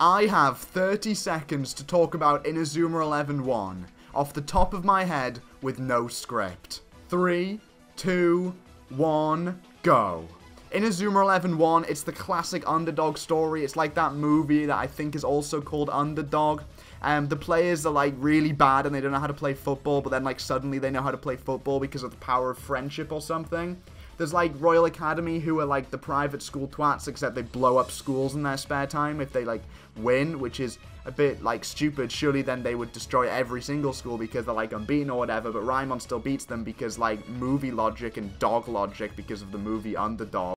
I have 30 seconds to talk about Inazuma 11-1 off the top of my head with no script. 3, 2, 1, go. Inazuma 11-1, it's the classic underdog story. It's like that movie that I think is also called Underdog. The players are like really bad and they don't know how to play football, but then like suddenly they know how to play football because of the power of friendship or something. There's like Royal Academy, who are like the private school twats, except they blow up schools in their spare time if they like win, which is a bit like stupid. Surely then they would destroy every single school because they're like unbeaten or whatever, but Raimon still beats them because like movie logic and dog logic because of the movie Underdog.